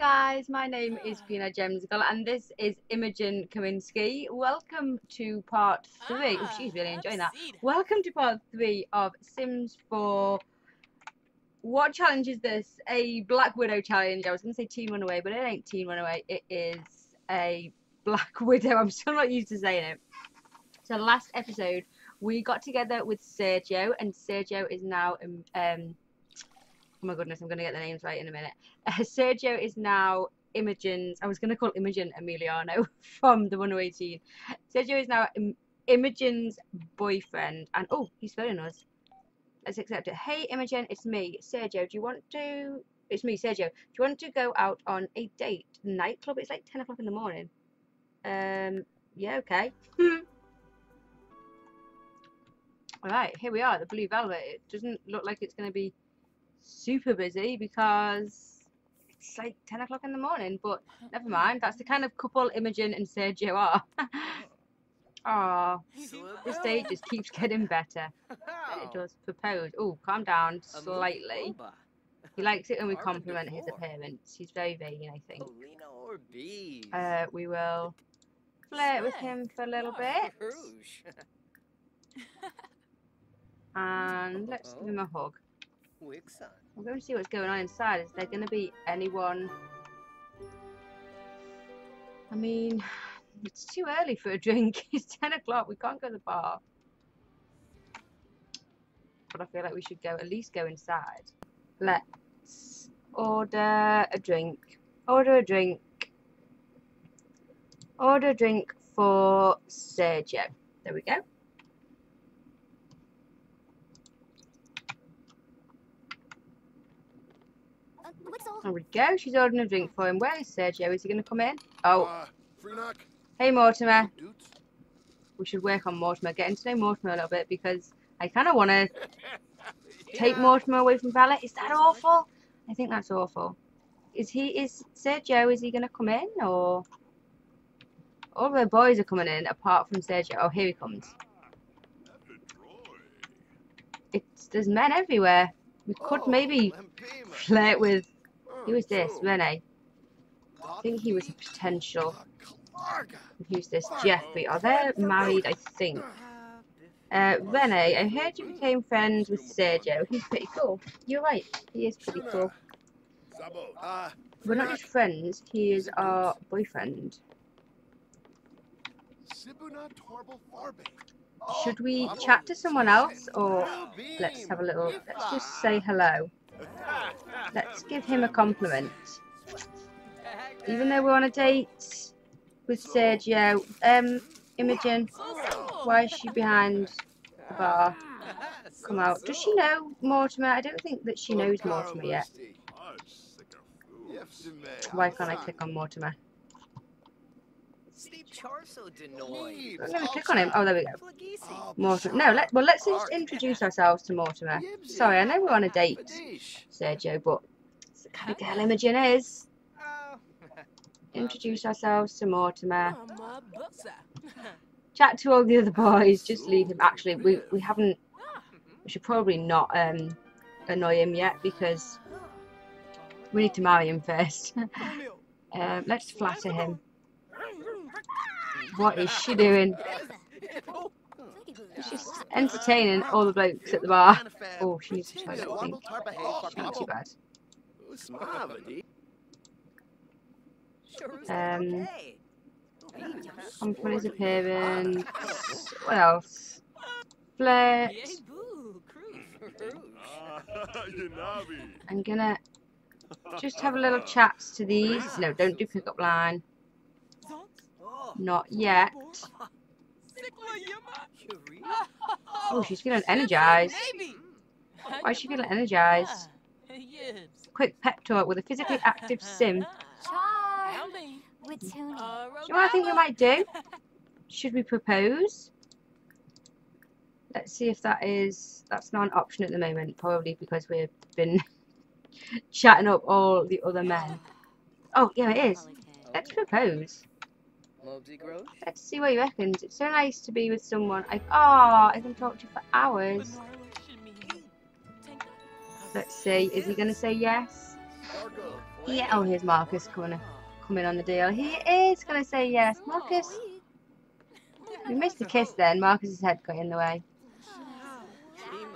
Hi guys, my name is Pina Jemzgal and this is Imogen Kaminsky. Welcome to part 3. Oh, she's really enjoying that. Welcome to part 3 of Sims 4. What challenge is this? A Black Widow challenge. I was going to say Teen Runaway, but it ain't Teen Runaway. It is a Black Widow. I'm still not used to saying it. So last episode, we got together with Sergio, and Sergio is now... oh my goodness, I'm going to get the names right in a minute. Sergio is now Imogen's... I was going to call Imogen Emiliano from the 118. Sergio is now Imogen's boyfriend. And, oh, he's phoning us. Let's accept it. Hey, Imogen, it's me, Sergio. Do you want to... It's me, Sergio. Do you want to go out on a date? Nightclub? It's like 10 o'clock in the morning. Yeah, okay. All right, here we are, the Blue Velvet. It doesn't look like it's going to be... super busy because it's like 10 o'clock in the morning, but never mind. That's the kind of couple Imogen and Sergio are. Aww, this day just keeps getting better. And it does. Propose. Oh, calm down slightly. He likes it when we compliment his appearance. He's very vain, I think. We will flirt with him for a little bit. And let's give him a hug. We're going to see what's going on inside. Is there going to be anyone? I mean, it's too early for a drink. It's 10 o'clock. We can't go to the bar. But I feel like we should go at least go inside. Let's order a drink. Order a drink. Order a drink for Sergio. There we go. There we go. She's ordering a drink for him. Where is Sergio? Is he going to come in? Oh. Hey, Mortimer. We should work on Mortimer. Getting to know Mortimer a little bit because I kind of want to take Mortimer away from Valor. Is that awful? I think that's awful. Is Sergio, is he going to come in? Or all the boys are coming in apart from Sergio. Oh, here he comes. There's men everywhere. We could maybe flirt with... Who is this? Renee. I think he was a potential. Who's this? Jeffrey. Are they married? I think. Renee, I heard you became friends with Sergio. He's pretty cool. You're right. He is pretty cool. We're not just friends. He is our boyfriend. Should we chat to someone else, or let's have a little... Let's just say hello. Let's give him a compliment. Even though we're on a date with Sergio, Imogen, why is she behind the bar? Come out. Does she know Mortimer? I don't think that she knows Mortimer yet. Why can't I click on Mortimer? I'm going to click on him. Oh, there we go. Mortimer. No, let's just introduce ourselves to Mortimer. Sorry, I know we're on a date, Sergio, but it's the kind of girl Imogen is. Introduce ourselves to Mortimer. Chat to all the other boys. Just leave him. Actually, we haven't... We should probably not annoy him yet because we need to marry him first. Let's flatter him. What is she doing? She's entertaining all the blokes at the bar. Oh, she needs to try that thing. She's not too bad. Compliment his appearance. What else? Flirt. I'm gonna just have a little chat to these. No, don't do pickup line. Not yet. Oh, she's feeling energized. Why is she feeling energized? Quick pep talk with a physically active sim. Do you know what I think we might do? Should we propose? Let's see if that is... That's not an option at the moment, probably because we've been chatting up all the other men. Oh, yeah, it is. Let's propose. Let's see what he reckons. It's so nice to be with someone. I can talk to you for hours. Let's see. Is he going to say yes? Yeah, oh, here's Marcus going to come in on the deal. He is going to say yes. Marcus, we missed the kiss then. Marcus's head got in the way.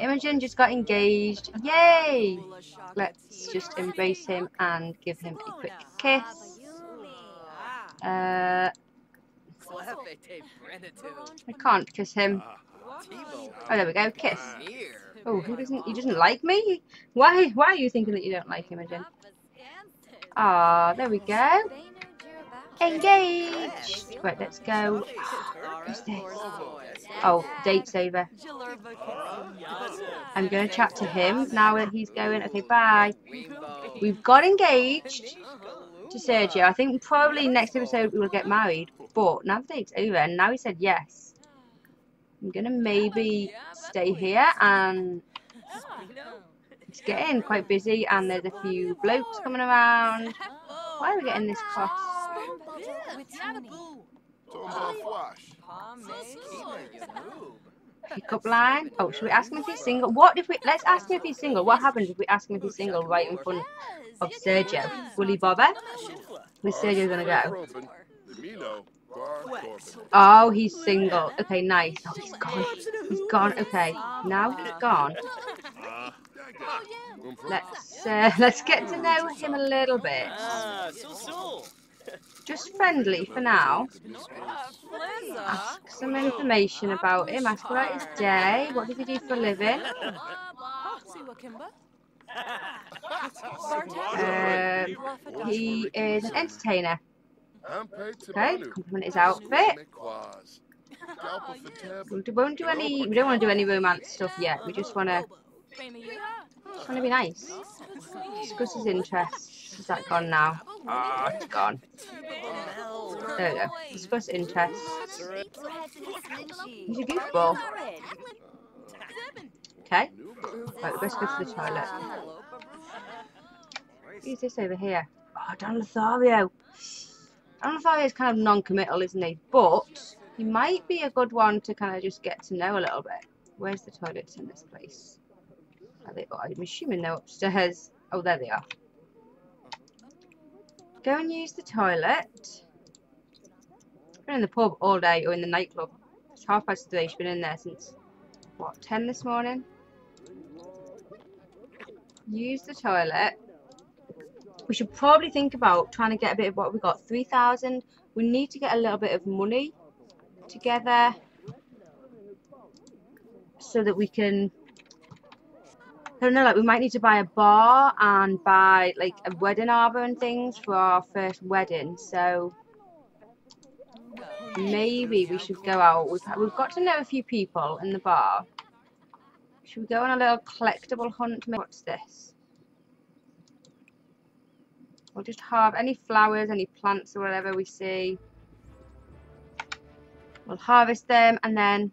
Imogen just got engaged. Yay! Let's just embrace him and give him a quick kiss. I can't kiss him. Oh, there we go. Kiss. Oh, he doesn't like me? Why are you thinking that you don't like him, Imogen? Ah, there we go. Engaged. Right, let's go. Who's this? Oh, date's over. I'm going to chat to him now that he's going. Okay, bye. We've got engaged to Sergio. I think probably next episode we will get married. But now the date's over and now he said yes. I'm going to maybe stay here and... It's getting quite busy and there's a few blokes coming around. Why are we getting this cross? Pickup line. Oh, should we ask him if he's single? What if we... Let's ask him if he's single. What happens if we ask him if he's single right in front of Sergio? Will he bother? Where's Sergio going to go? Oh, he's single. Okay, nice. Oh, he's gone. He's gone. Okay, now he's gone. Let's get to know him a little bit. Just friendly for now. Ask some information about him. Ask about his day. What does he do for a living? He is an entertainer. Okay, compliment his outfit. We don't want to do any romance stuff yet. We just want to... It's going to be nice. Discuss his interests. Is that gone now? Ah, it's gone. There we go. Discuss interests. He's a goofball. Okay. Right, let's go to the toilet. Who's this over here? Oh, Don Lothario. Don Lothario is kind of non-committal, isn't he? But he might be a good one to kind of just get to know a little bit. Where's the toilets in this place? I'm assuming they're upstairs. Oh, there they are. Go and use the toilet. I've been in the pub all day, or in the nightclub. It's 3:30. She's been in there since, what, 10 this morning? Use the toilet. We should probably think about trying to get a bit of what we got. 3,000. We need to get a little bit of money together so that we can... I don't know, like we might need to buy a bar and buy like a wedding arbor and things for our first wedding. So maybe we should go out. We've got to know a few people in the bar. Should we go on a little collectible hunt? What's this? We'll just harvest any flowers, any plants or whatever we see. We'll harvest them and then...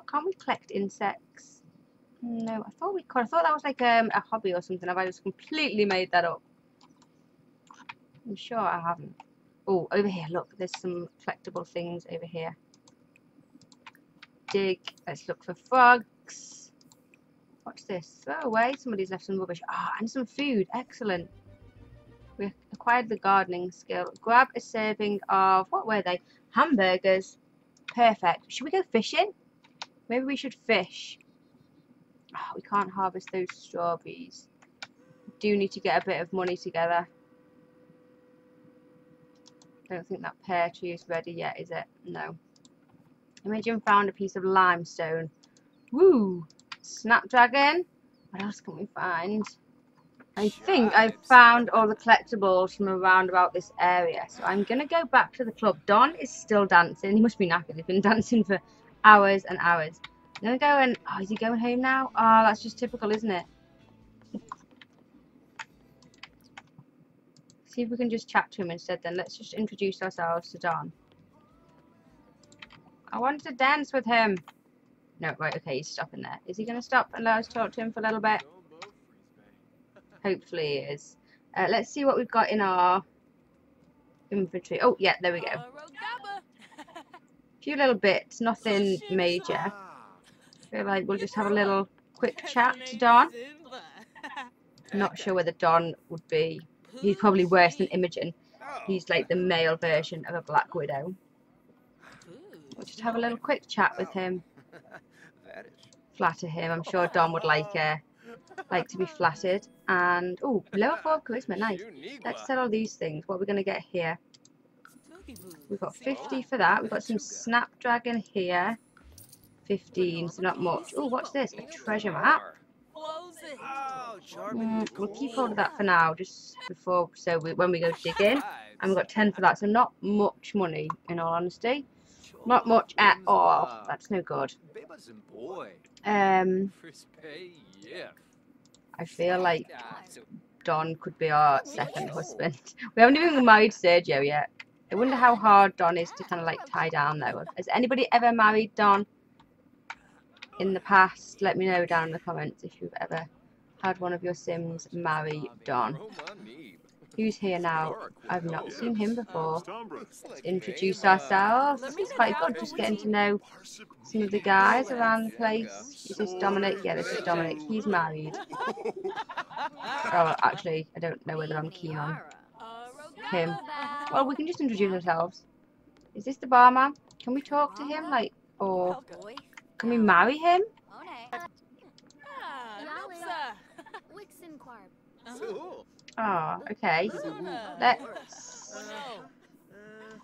Can't we collect insects? No, I thought we could. I thought that was like a hobby or something. Have I just completely made that up? I'm sure I haven't. Oh, over here, look. There's some collectible things over here. Dig. Let's look for frogs. What's this? Throw away. Somebody's left some rubbish. Ah, and some food. Excellent. We acquired the gardening skill. Grab a serving of, what were they? Hamburgers. Perfect. Should we go fishing? Maybe we should fish. Oh, we can't harvest those strawberries. We do need to get a bit of money together. I don't think that pear tree is ready yet, is it? No. Imogen found a piece of limestone. Woo! Snapdragon. What else can we find? I think I've found all the collectibles from around about this area. So I'm going to go back to the club. Don is still dancing. He must be knackered. He's been dancing for hours and hours. I'm going to go and... Oh, is he going home now? Oh, that's just typical, isn't it? See if we can just chat to him instead then. Let's just introduce ourselves to Don. I wanted to dance with him. No, right, okay, he's stopping there. Is he going to stop and let us talk to him for a little bit? Hopefully it is. Let's see what we've got in our inventory. Oh, yeah, there we go. A few little bits, nothing major. I feel like we'll just have a little quick chat to Don. Not sure whether Don would be. He's probably worse than Imogen. He's like the male version of a Black Widow. We'll just have a little quick chat with him. Flatter him. I'm sure Don would like to be flattered. And oh, lower form charisma, nice. Let's sell all these things. What are we gonna get here? We've got 50 for that. We've got some snapdragon here. 15, so not much. Oh, what's this? A treasure map. We'll keep hold of that for now, just before, so when we go digging. And we've got 10 for that, so not much money, in all honesty. Not much at all. That's no good. I feel like Don could be our second husband. We haven't even married Sergio yet. I wonder how hard Don is to kind of like tie down though. Has anybody ever married Don in the past? Let me know down in the comments if you've ever had one of your Sims marry Don. Who's here now? I've not seen him before. Let's introduce ourselves. It's quite good just getting to know some of the guys around the place. Is this Dominic? Yeah, this is Dominic. He's married. Oh, actually, I don't know whether I'm keen on him. Well, we can just introduce ourselves. Is this the barman? Can we talk to him? Like, or can we marry him? Oh, okay. Let's.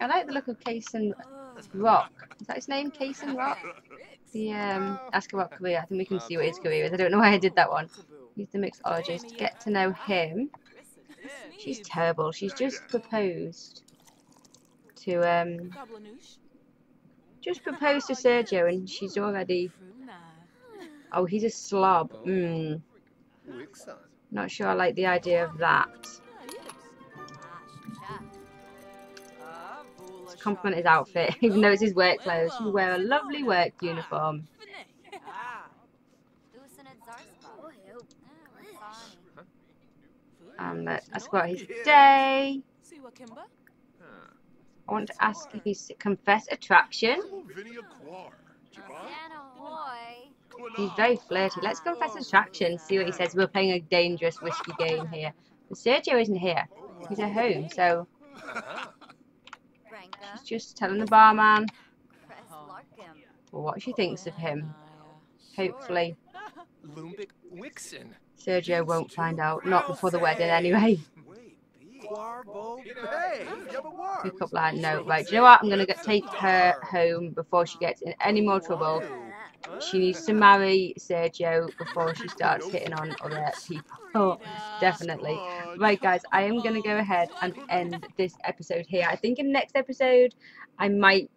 I like the look of Kaysen Rock. Is that his name? Kaysen Rock? The ask about career. I think we can see what his career is. I don't know why I did that one. He's the mixologist. Get to know him. She's terrible. She's just proposed to Sergio, and she's already. Oh, he's a slob. Not sure I like the idea of that. Let's compliment his outfit, even though it's his work clothes. You wear a lovely work uniform. And ask about his day. I want to ask if he's confess attraction. He's very flirty. Let's confess attraction, see what he says. We're playing a dangerous, risky game here. But Sergio isn't here. He's at home, so... She's just telling the barman what she thinks of him. Hopefully. Sergio won't find out. Not before the wedding, anyway. Pick up line, no. Right, do you know what? I'm going to take her home before she gets in any more trouble. She needs to marry Sergio before she starts hitting on other people. Definitely. Right, guys, I am going to go ahead and end this episode here. I think in the next episode, I might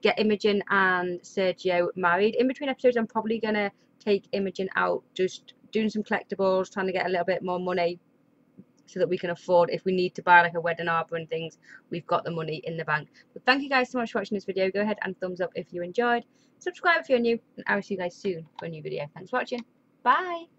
get Imogen and Sergio married. In between episodes, I'm probably going to take Imogen out, just doing some collectibles, trying to get a little bit more money so that we can afford, if we need to buy like a wedding arbor and things, we've got the money in the bank. But thank you guys so much for watching this video. Go ahead and thumbs up if you enjoyed. Subscribe if you're new, and I will see you guys soon for a new video. Thanks for watching. Bye.